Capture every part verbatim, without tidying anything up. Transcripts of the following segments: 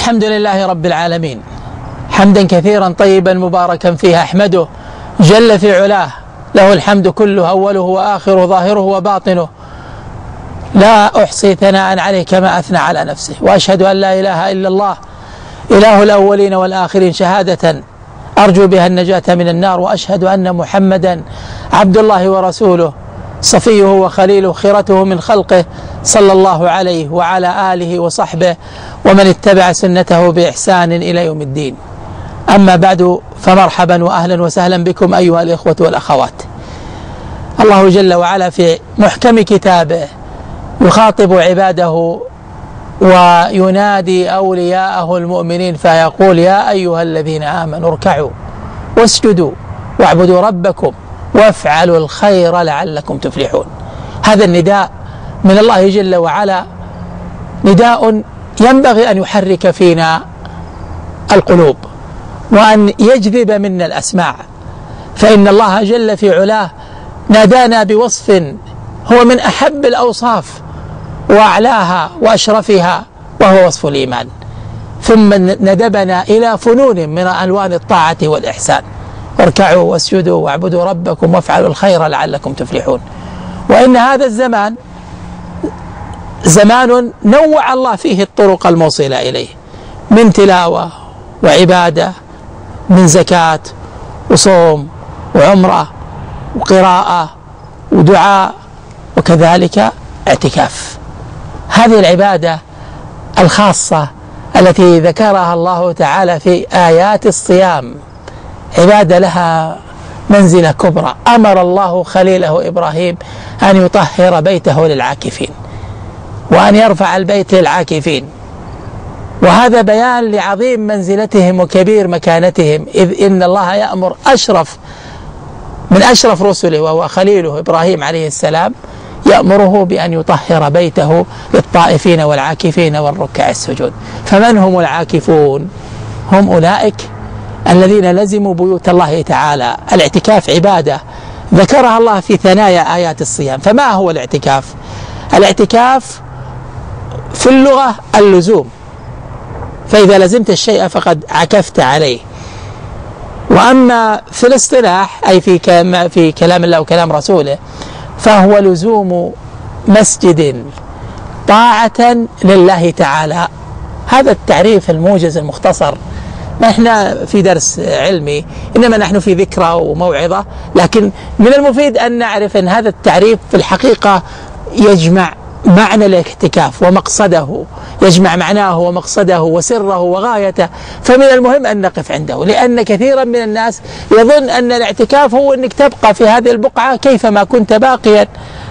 الحمد لله رب العالمين، حمدا كثيرا طيبا مباركا فيه أحمده جل في علاه، له الحمد كله أوله وآخره ظاهره وباطنه، لا أحصي ثناء عليه كما أثنى على نفسه، وأشهد أن لا إله إلا الله إله الأولين والآخرين شهادة أرجو بها النجاة من النار، وأشهد أن محمدا عبد الله ورسوله صفيه وخليله خيرته من خلقه صلى الله عليه وعلى آله وصحبه ومن اتبع سنته بإحسان إلى يوم الدين. أما بعد، فمرحبا وأهلا وسهلا بكم أيها الإخوة والأخوات. الله جل وعلا في محكم كتابه يخاطب عباده وينادي أولياءه المؤمنين فيقول: يا أيها الذين آمنوا اركعوا واسجدوا واعبدوا ربكم وافعلوا الخير لعلكم تفلحون. هذا النداء من الله جل وعلا نداء ينبغي أن يحرك فينا القلوب وأن يجذب منا الأسماع، فإن الله جل في علاه نادانا بوصف هو من أحب الأوصاف وأعلاها وأشرفها، وهو وصف الإيمان، ثم ندبنا إلى فنون من ألوان الطاعة والإحسان: اركعوا واسجدوا واعبدوا ربكم وافعلوا الخير لعلكم تفلحون. وإن هذا الزمان زمان نوع الله فيه الطرق الموصلة إليه، من تلاوة وعبادة، من زكاة وصوم وعمرة وقراءة ودعاء، وكذلك اعتكاف. هذه العبادة الخاصة التي ذكرها الله تعالى في آيات الصيام عبادة لها منزلة كبرى، أمر الله خليله إبراهيم أن يطهر بيته للعاكفين وأن يرفع البيت للعاكفين، وهذا بيان لعظيم منزلتهم وكبير مكانتهم، إذ إن الله يأمر أشرف من أشرف رسله وهو خليله إبراهيم عليه السلام، يأمره بأن يطهر بيته للطائفين والعاكفين والركع السجود. فمن هم العاكفون؟ هم أولئك الذين لزموا بيوت الله تعالى. الاعتكاف عبادة ذكرها الله في ثنايا آيات الصيام. فما هو الاعتكاف؟ الاعتكاف في اللغة اللزوم، فإذا لزمت الشيء فقد عكفت عليه. وأما في الاصطلاح أي في كلام, في كلام الله وكلام رسوله، فهو لزوم مسجد طاعة لله تعالى. هذا التعريف الموجز المختصر، ما احنا في درس علمي، إنما نحن في ذكرى وموعظة، لكن من المفيد أن نعرف أن هذا التعريف في الحقيقة يجمع معنى الاعتكاف ومقصده، يجمع معناه ومقصده وسره وغايته، فمن المهم أن نقف عنده، لأن كثيرا من الناس يظن أن الاعتكاف هو أنك تبقى في هذه البقعة كيفما كنت باقيا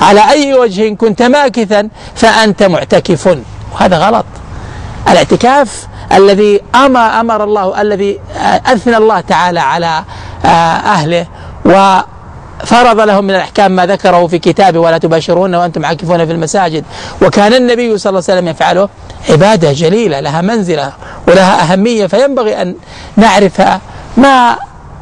على أي وجه كنت ماكثا فأنت معتكف، وهذا غلط. الاعتكاف الذي أما أمر الله، الذي أثنى الله تعالى على أهله و فرض لهم من الأحكام ما ذكره في كتابه: ولا تباشرون وأنتم عاكفون في المساجد، وكان النبي صلى الله عليه وسلم يفعله. عبادة جليلة لها منزلة ولها أهمية، فينبغي أن نعرف ما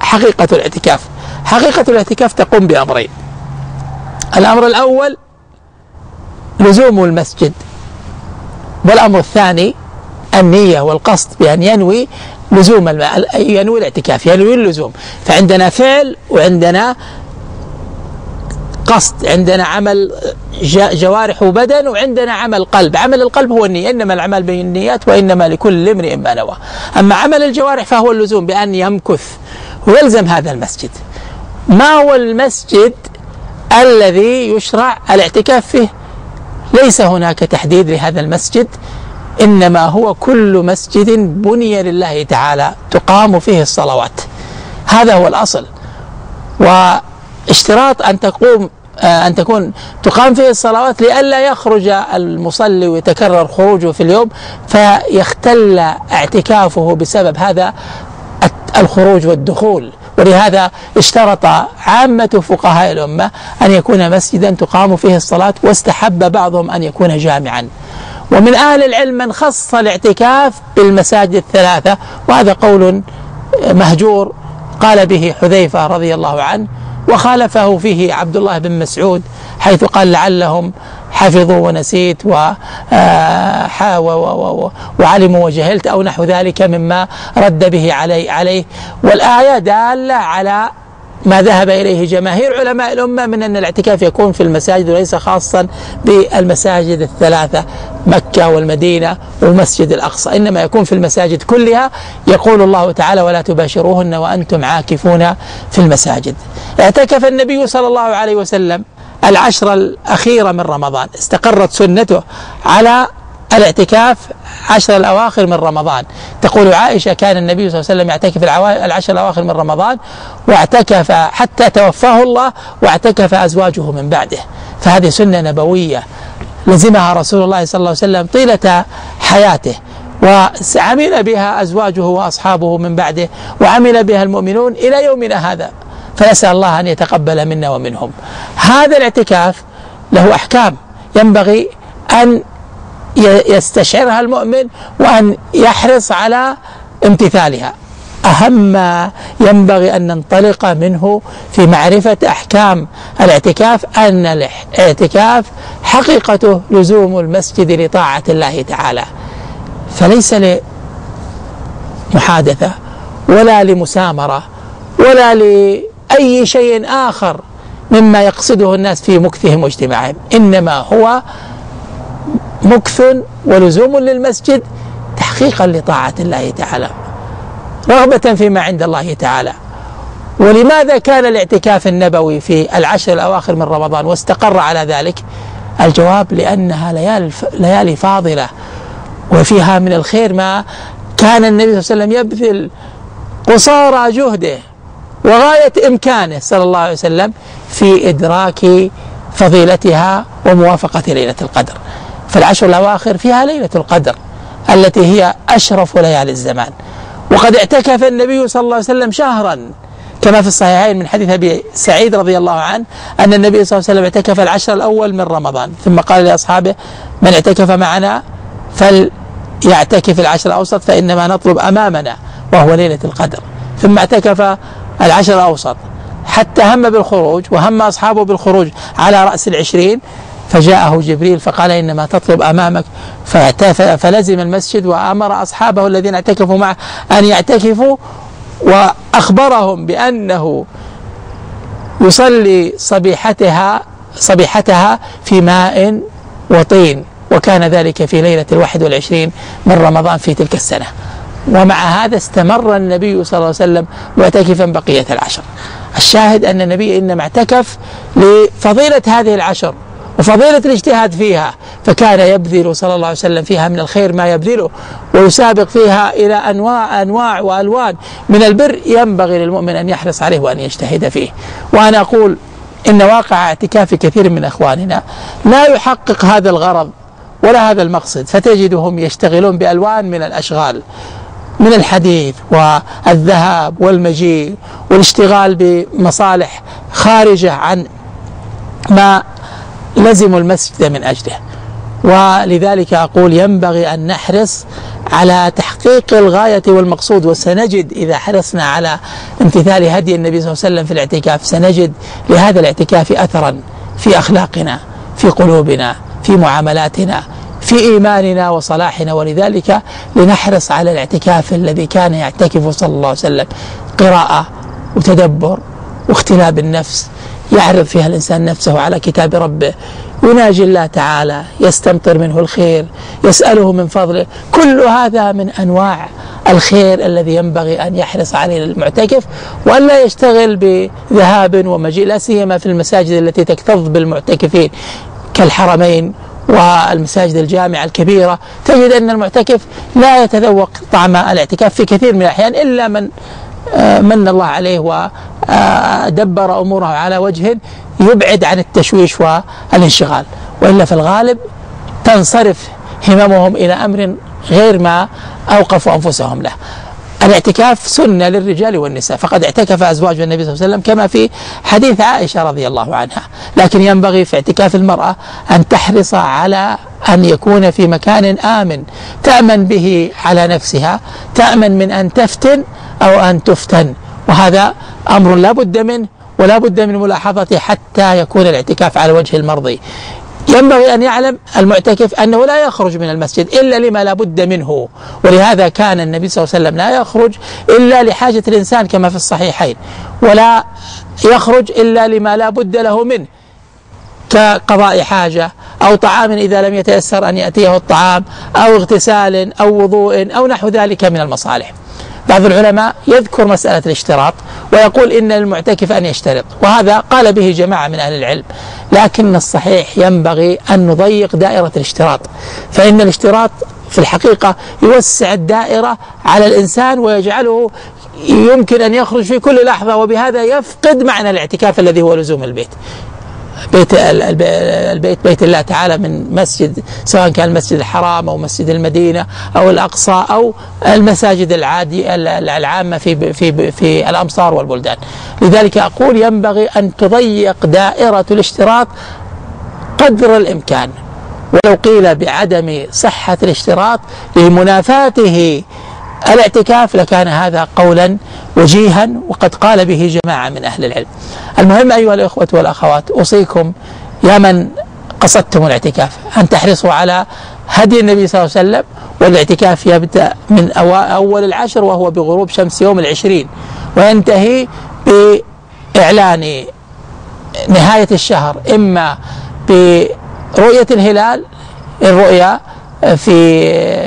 حقيقة الاعتكاف. حقيقة الاعتكاف تقوم بأمرين: الأمر الأول لزوم المسجد، والأمر الثاني النية والقصد، بأن ينوي لزوم الماء، ينوي الاعتكاف، ينوي اللزوم. فعندنا فعل وعندنا قصد، عندنا عمل جوارح وبدن وعندنا عمل قلب. عمل القلب هو النية، إنما العمل بالنيات وإنما لكل امرئ ما نوى. أما عمل الجوارح فهو اللزوم بأن يمكث ويلزم هذا المسجد. ما هو المسجد الذي يشرع الاعتكاف فيه؟ ليس هناك تحديد لهذا المسجد، إنما هو كل مسجد بني لله تعالى تقام فيه الصلوات، هذا هو الأصل. واشتراط أن تقوم أن تكون تقام فيه الصلوات لئلا يخرج المصلي ويتكرر خروجه في اليوم فيختل اعتكافه بسبب هذا الخروج والدخول. ولهذا اشترط عامة فقهاء الأمة أن يكون مسجدا تقام فيه الصلاة، واستحب بعضهم أن يكون جامعا. ومن أهل العلم من خص الاعتكاف بالمساجد الثلاثة، وهذا قول مهجور قال به حذيفة رضي الله عنه، وخالفه فيه عبد الله بن مسعود حيث قال: لعلهم حفظوا ونسيت وعلموا وجهلت أو نحو ذلك مما رد به عليه. والآية دالة على ما ذهب إليه جماهير علماء الأمة من أن الاعتكاف يكون في المساجد وليس خاصا بالمساجد الثلاثة، مكة والمدينة والمسجد الأقصى، إنما يكون في المساجد كلها. يقول الله تعالى: ولا تباشروهن وأنتم عاكفون في المساجد. اعتكف النبي صلى الله عليه وسلم العشر الأخيرة من رمضان، استقرت سنته على الاعتكاف عشر الأواخر من رمضان. تقول عائشة: كان النبي صلى الله عليه وسلم يعتكف العشر الأواخر من رمضان، واعتكف حتى توفاه الله، واعتكف أزواجه من بعده. فهذه سنة نبوية لزمها رسول الله صلى الله عليه وسلم طيلة حياته، وعمل بها أزواجه وأصحابه من بعده، وعمل بها المؤمنون إلى يومنا هذا. فنسأل الله أن يتقبل منا ومنهم. هذا الاعتكاف له أحكام ينبغي أن يستشعرها المؤمن وأن يحرص على امتثالها. أهم ما ينبغي أن ننطلق منه في معرفة أحكام الاعتكاف أن الاعتكاف حقيقته لزوم المسجد لطاعة الله تعالى، فليس لمحادثة ولا لمسامرة ولا لأي شيء آخر مما يقصده الناس في مكثهم واجتماعهم، إنما هو مكث ولزوم للمسجد تحقيقا لطاعة الله تعالى، رغبة فيما عند الله تعالى. ولماذا كان الاعتكاف النبوي في العشر الأواخر من رمضان واستقر على ذلك؟ الجواب: لأنها ليالي فاضلة وفيها من الخير ما كان النبي صلى الله عليه وسلم يبذل قصارى جهده وغاية إمكانه صلى الله عليه وسلم في إدراك فضيلتها وموافقة ليلة القدر. فالعشر الأواخر فيها ليلة القدر التي هي أشرف ليالي الزمان، وقد اعتكف النبي صلى الله عليه وسلم شهرا كما في الصحيحين من حديث أبي سعيد رضي الله عنه أن النبي صلى الله عليه وسلم اعتكف العشر الأول من رمضان، ثم قال لأصحابه: من اعتكف معنا فليعتكف العشر الأوسط فإنما نطلب أمامنا وهو ليلة القدر. ثم اعتكف العشر الأوسط حتى هم بالخروج، وهم أصحابه بالخروج على رأس العشرين، فجاءه جبريل فقال: إنما تطلب أمامك. فلزم المسجد وأمر أصحابه الذين اعتكفوا معه أن يعتكفوا، وأخبرهم بأنه يصلي صبيحتها صبيحتها في ماء وطين، وكان ذلك في ليلة الواحد والعشرين من رمضان في تلك السنة. ومع هذا استمر النبي صلى الله عليه وسلم معتكفا بقية العشر. الشاهد أن النبي إنما اعتكف لفضيلة هذه العشر وفضيلة الاجتهاد فيها، فكان يبذل صلى الله عليه وسلم فيها من الخير ما يبذله، ويسابق فيها إلى أنواع أنواع وألوان من البر ينبغي للمؤمن أن يحرص عليه وأن يجتهد فيه. وأنا أقول إن واقع اعتكاف كثير من إخواننا لا يحقق هذا الغرض ولا هذا المقصد، فتجدهم يشتغلون بألوان من الأشغال، من الحديث والذهاب والمجيء والاشتغال بمصالح خارجة عن ما لزموا المسجد من أجله. ولذلك أقول ينبغي أن نحرص على تحقيق الغاية والمقصود، وسنجد إذا حرصنا على امتثال هدي النبي صلى الله عليه وسلم في الاعتكاف سنجد لهذا الاعتكاف أثرا في أخلاقنا، في قلوبنا، في معاملاتنا، في إيماننا وصلاحنا. ولذلك لنحرص على الاعتكاف الذي كان يعتكف صلى الله عليه وسلم: قراءة وتدبر واختلاء النفس، يعرض فيها الإنسان نفسه على كتاب ربه، يناجي الله تعالى، يستمطر منه الخير، يسأله من فضله. كل هذا من أنواع الخير الذي ينبغي أن يحرص عليه المعتكف، وأن لا يشتغل بذهاب ومجيء، لا سيما في المساجد التي تكتظ بالمعتكفين كالحرمين والمساجد الجامعة الكبيرة. تجد أن المعتكف لا يتذوق طعم الاعتكاف في كثير من الأحيان إلا من من الله عليه ودبر أموره على وجه يبعد عن التشويش والانشغال، وإلا في الغالب تنصرف هممهم إلى أمر غير ما أوقفوا أنفسهم له. الاعتكاف سنة للرجال والنساء، فقد اعتكف أزواج النبي صلى الله عليه وسلم كما في حديث عائشة رضي الله عنها، لكن ينبغي في اعتكاف المرأة أن تحرص على أن يكون في مكان آمن تأمن به على نفسها، تأمن من أن تفتن أو أن تفتن، وهذا أمر لا بد منه ولا بد من ملاحظته حتى يكون الاعتكاف على وجه المرضي. ينبغي أن يعلم المعتكف أنه لا يخرج من المسجد إلا لما لا بد منه، ولهذا كان النبي صلى الله عليه وسلم لا يخرج إلا لحاجة الإنسان كما في الصحيحين، ولا يخرج إلا لما لا بد له منه كقضاء حاجة أو طعام إذا لم يتيسر أن يأتيه الطعام، أو اغتسال أو وضوء أو نحو ذلك من المصالح. بعض العلماء يذكر مسألة الاشتراط ويقول إن المعتكف أن يشترط، وهذا قال به جماعة من أهل العلم، لكن الصحيح ينبغي أن نضيق دائرة الاشتراط، فإن الاشتراط في الحقيقة يوسع الدائرة على الإنسان ويجعله يمكن أن يخرج في كل لحظة، وبهذا يفقد معنى الاعتكاف الذي هو لزوم البيت بيت البيت بيت الله تعالى من مسجد، سواء كان المسجد الحرام أو مسجد المدينة أو الأقصى أو المساجد العادية العامة في في في الأمصار والبلدان. لذلك أقول ينبغي أن تضيق دائرة الاشتراط قدر الإمكان، ولو قيل بعدم صحة الاشتراط لمنافاته الاعتكاف لكان هذا قولا وجيها، وقد قال به جماعة من أهل العلم. المهم أيها الإخوة والأخوات، أوصيكم يا من قصدتم الاعتكاف أن تحرصوا على هدي النبي صلى الله عليه وسلم، والاعتكاف يبدأ من أول العشر وهو بغروب شمس يوم العشرين، وينتهي بإعلان نهاية الشهر، إما برؤية الهلال الرؤيا في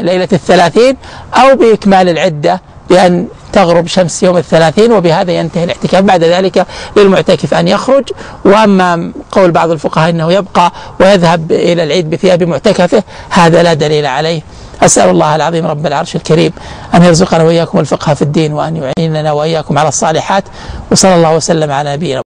ليلة الثلاثين، أو بإكمال العدة بأن تغرب شمس يوم الثلاثين، وبهذا ينتهي الاعتكاف. بعد ذلك للمعتكف أن يخرج، وأما قول بعض الفقهاء أنه يبقى ويذهب إلى العيد بثياب معتكفه هذا لا دليل عليه. أسأل الله العظيم رب العرش الكريم أن يرزقنا وإياكم الفقه في الدين، وأن يعيننا وإياكم على الصالحات، وصلى الله وسلم على نبينا.